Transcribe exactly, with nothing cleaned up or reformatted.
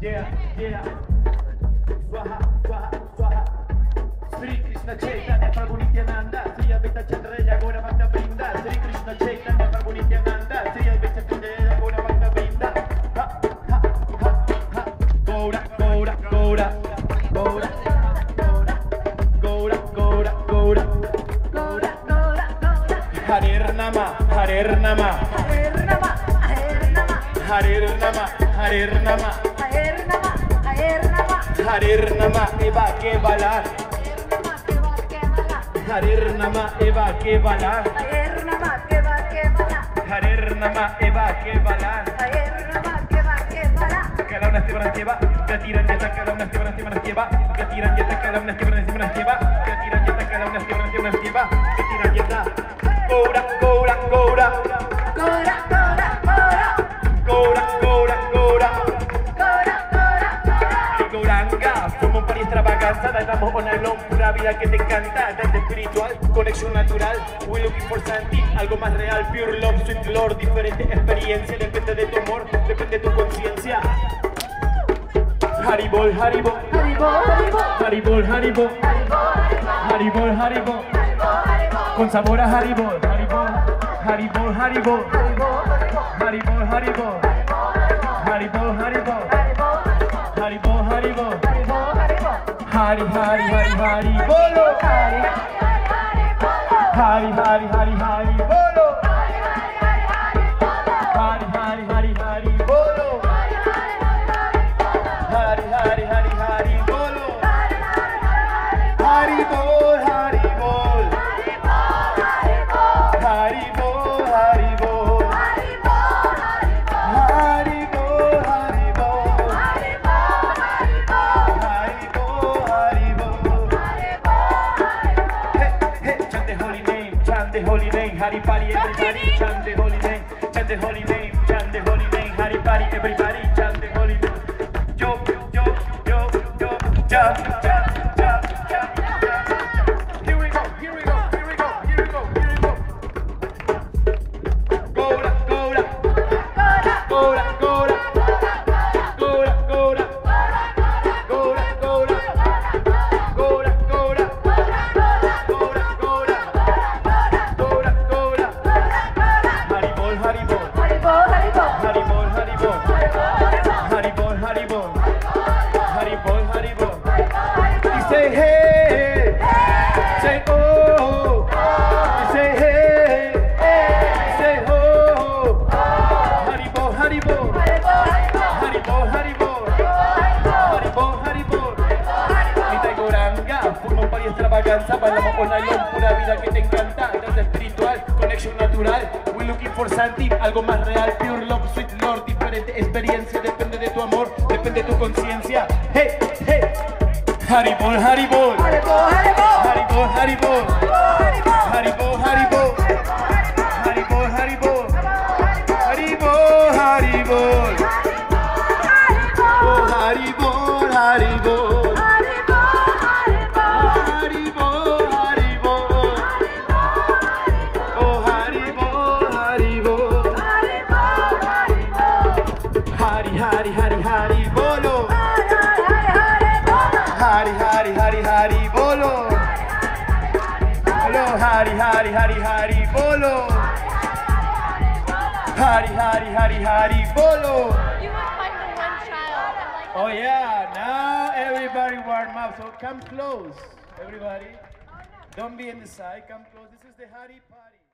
yeah, yeah. Swaha, swaha, swaha. Sri Krishna Caitanya, Prabhu Nityananda, Sri Advaita Chandraya, Gora Bhakta Vrinda. Sri Krishna Caitanya, Prabhu Nityananda, Sri Advaita Chandraya, Gora Bhakta Vrinda. Ha, ha, ha, ha. Gora, Gora, Gora, Gora, Gora, Gora, Gora, Gora, Gora. Harer nama, Harer nama, Harer nama, Harer nama, Harer nama, Harer nama. Harer nama eva ke bala, Harer nama eva ke bala, Harer nama eva ke bala, Harer nama eva ke bala, Harer nama eva ke bala. Kalau nasi panas keba, katiran jatah kalau nasi panas panas keba, katiran jatah kalau nasi panas panas keba, katiran jatah kalau nasi panas panas keba, katiran jatah. Gora, gora, gora, gora, gora, gora, gora, gora, gora. Somos un par de extravaganza, damos una locura, vida que te encanta, desde espiritual, conexión natural, we looking for something, algo más real, pure love, sweet lord, diferente experiencia, depende de tu amor, depende de tu conciencia. Haribol, Haribo, Haribol, Haribo, Haribol, Haribo, con sabor a Haribol, Haribol, Haribo, Haribol, Haribo, Haribol, Haribo. Haribo, Haribo, Haribo, Haribo, Hari, Hari, Hari, Hari, Bolo, Hari, Hari, Hari, Hari, Hari, Bolo, Hari, Hari, Hari, Hari, Bolo, Hari, Hari, Hari, Hari, Bolo, Haribol, Haribol, Haribol, Haribol, Haribol, Hari Pari, everybody, chant the holy name, chant the holy name, chant the holy name, Hari Pari, everybody, chant the holy name. Yo, yo, yo, yo, jump, jump, jump, jump, jump. Here we go, here we go, here we go, here we go, here we go. Gora, Gora, Gora, Gora, Gora, Gora, Gora, Gora, Gora, Gora, Gora, Gora, Gora. Bailamos con la locura, vida que te encanta, danza espiritual, conexión natural, we looking for something, algo más real, pure love, sweet lord, diferente experiencia, depende de tu amor, depende de tu conciencia. Hey, hey. Haribol, Haribol, Haribol, Haribol, Haribol, Haribol, Haribol, Haribol, Haribol, Haribol, Haribol, Haribol, Haribol. Hari, Hari, Hari, Haribolo. Hari, Hari, Hari, Haribolo. You have fun with one child. Like oh yeah, now everybody warm up. So come close, everybody. Don't be in the side. Come close. This is the Hari Pari.